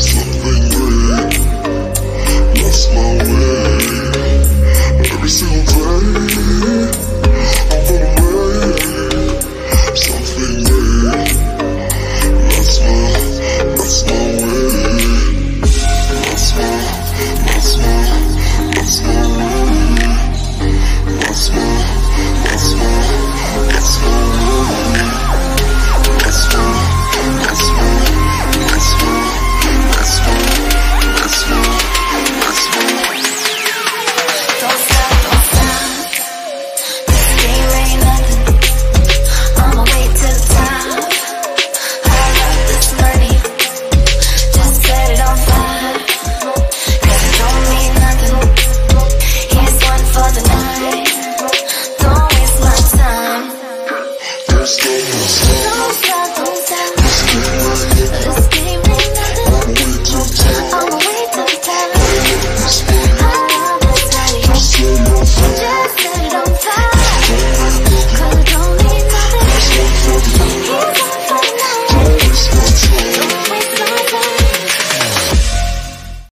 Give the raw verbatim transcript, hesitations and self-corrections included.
Something great, that's my way. Every single time